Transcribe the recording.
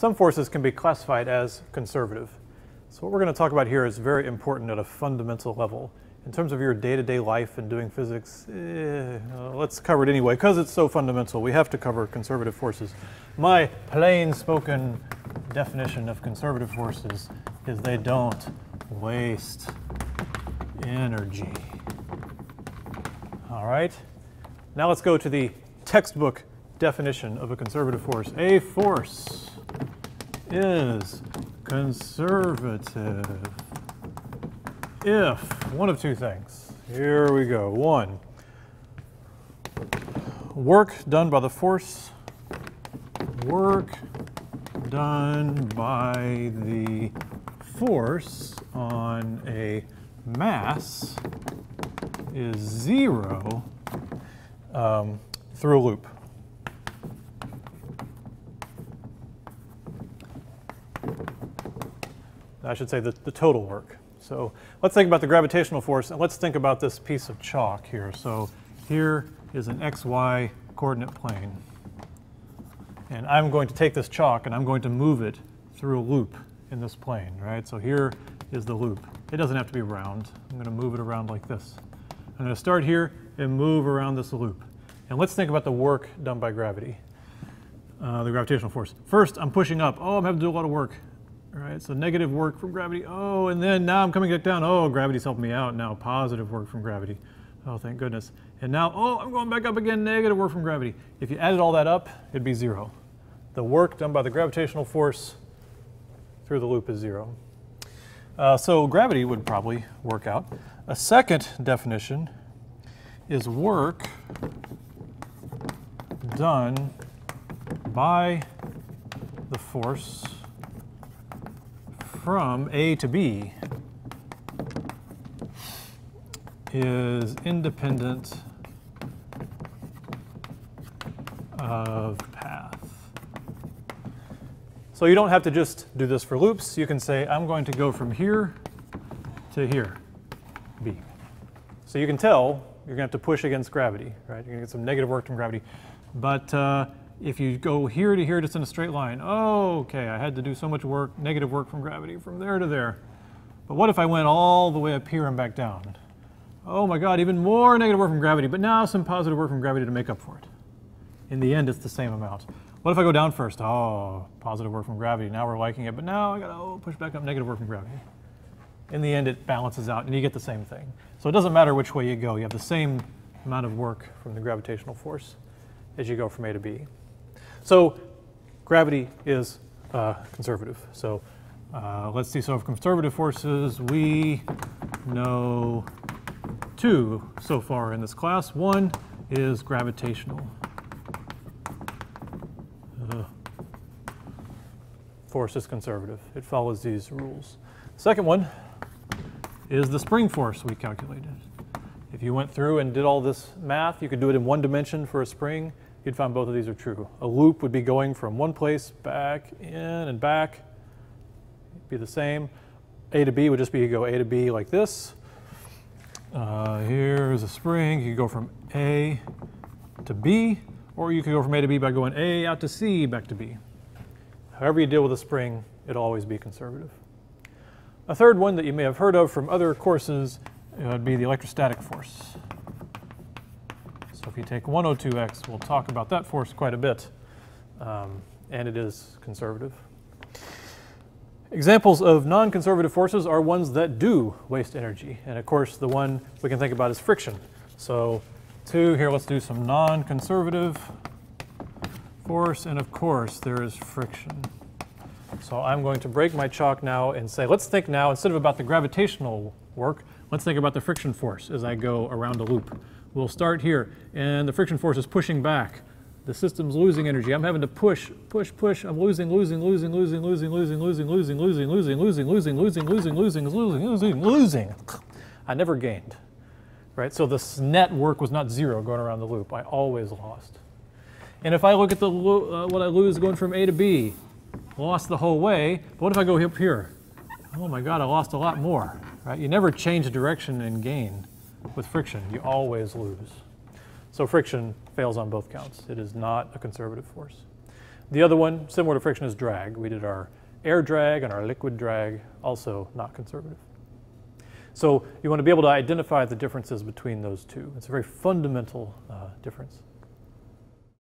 Some forces can be classified as conservative. So what we're going to talk about here is very important at a fundamental level. In terms of your day-to-day life and doing physics, let's cover it anyway, because it's so fundamental. We have to cover conservative forces. My plain-spoken definition of conservative forces is they don't waste energy. All right. Now let's go to the textbook definition of a conservative force. A force is conservative if one of two things. Here we go. One, work done by the force, work done by the force on a mass is zero through a loop. I should say the total work. So let's think about the gravitational force, and let's think about this piece of chalk here. So here is an XY coordinate plane. And I'm going to take this chalk and I'm going to move it through a loop in this plane, right? So here is the loop. It doesn't have to be round. I'm going to move it around like this. I'm going to start here and move around this loop. And let's think about the work done by gravity, the gravitational force. First, I'm pushing up. Oh, I'm having to do a lot of work. All right, so negative work from gravity. Oh, and then now I'm coming back down. Oh, gravity's helping me out now. Positive work from gravity. Oh, thank goodness. And now, oh, I'm going back up again. Negative work from gravity. If you added all that up, it'd be zero. The work done by the gravitational force through the loop is zero. So gravity would probably work out. A second definition is work done by the force from A to B is independent of path. So you don't have to just do this for loops. You can say, I'm going to go from here to here, B. So you can tell you're going to have to push against gravity, right? You're going to get some negative work from gravity. But if you go here to here, just in a straight line, oh, okay, I had to do so much work, negative work from gravity, from there to there. But what if I went all the way up here and back down? Oh my God, even more negative work from gravity, but now some positive work from gravity to make up for it. In the end, it's the same amount. What if I go down first? Oh, positive work from gravity, now we're liking it, but now I gotta push back up, negative work from gravity. In the end, it balances out and you get the same thing. So it doesn't matter which way you go, you have the same amount of work from the gravitational force as you go from A to B. So gravity is conservative. So let's see. So for conservative forces, we know two so far in this class. One is gravitational force is conservative. It follows these rules. Second one is the spring force we calculated. If you went through and did all this math, you could do it in one dimension for a spring. You'd find both of these are true. A loop would be going from one place back in and back. It'd be the same. A to B would just be you go A to B like this. Here's a spring. You could go from A to B, or you could go from A to B by going A out to C, back to B. However you deal with a spring, it'll always be conservative. A third one that you may have heard of from other courses would be the electrostatic force. So if you take 102x, we'll talk about that force quite a bit, and it is conservative. Examples of non-conservative forces are ones that do waste energy, and of course the one we can think about is friction. So two here, let's do some non-conservative force, and of course there is friction. So I'm going to break my chalk now and say, let's think now, instead of about the gravitational work, let's think about the friction force as I go around a loop. We'll start here, and the friction force is pushing back. The system's losing energy. I'm having to push, push, push. I'm losing. I never gained, right? So this net work was not zero going around the loop. I always lost. And if I look at the what I lose going from A to B, lost the whole way. But what if I go up here? Oh my God, I lost a lot more, right? You never change direction and gain. With friction, you always lose. So friction fails on both counts. It is not a conservative force. The other one, similar to friction, is drag. We did our air drag and our liquid drag, also not conservative. So you want to be able to identify the differences between those two. It's a very fundamental difference.